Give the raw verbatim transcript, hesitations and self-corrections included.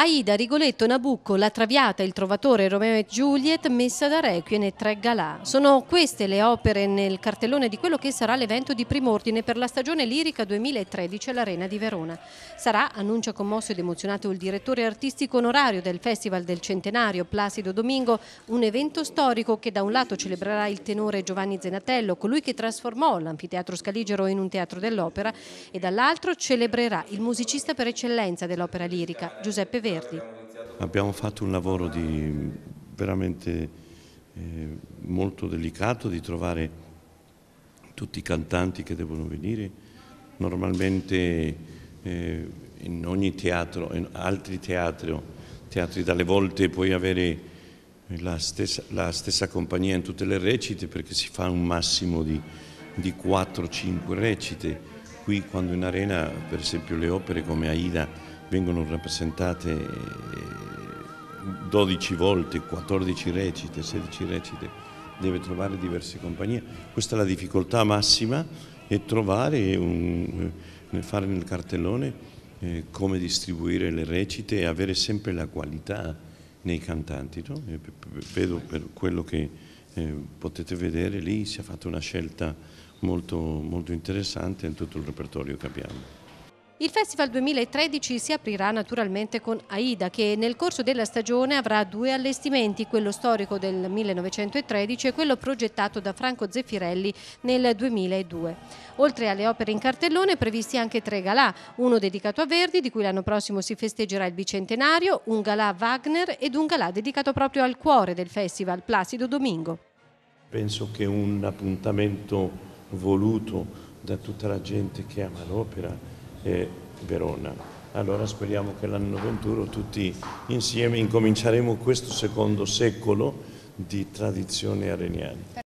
Aida, Rigoletto, Nabucco, La Traviata, Il Trovatore, Romeo e Juliet, Messa da Requiem e Tre Galà. Sono queste le opere nel cartellone di quello che sarà l'evento di prim'ordine per la stagione lirica duemilatredici all'Arena di Verona. Sarà, annuncia commosso ed emozionato il direttore artistico onorario del Festival del Centenario, Placido Domingo, un evento storico che da un lato celebrerà il tenore Giovanni Zenatello, colui che trasformò l'anfiteatro scaligero in un teatro dell'opera, e dall'altro celebrerà il musicista per eccellenza dell'opera lirica, Giuseppe Verdi. Abbiamo fatto un lavoro di, veramente eh, molto delicato, di trovare tutti i cantanti che devono venire. Normalmente eh, in ogni teatro, in altri teatri, teatri dalle volte puoi avere la stessa, la stessa compagnia in tutte le recite, perché si fa un massimo di, di quattro cinque recite. Qui, quando in arena, per esempio, le opere come Aida vengono rappresentate dodici volte, quattordici recite, sedici recite, deve trovare diverse compagnie. Questa è la difficoltà massima, e trovare, un, fare nel cartellone eh, come distribuire le recite e avere sempre la qualità nei cantanti. No? Vedo per quello che eh, potete vedere lì, si è fatta una scelta molto, molto interessante in tutto il repertorio che abbiamo. Il Festival duemilatredici si aprirà naturalmente con Aida, che nel corso della stagione avrà due allestimenti, quello storico del millenovecentotredici e quello progettato da Franco Zeffirelli nel duemiladue. Oltre alle opere in cartellone, previsti anche tre galà, uno dedicato a Verdi, di cui l'anno prossimo si festeggerà il bicentenario, un galà a Wagner ed un galà dedicato proprio al cuore del festival, Placido Domingo. Penso che un appuntamento voluto da tutta la gente che ama l'opera e Verona. Allora speriamo che l'anno venturo tutti insieme incominceremo questo secondo secolo di tradizione areniana.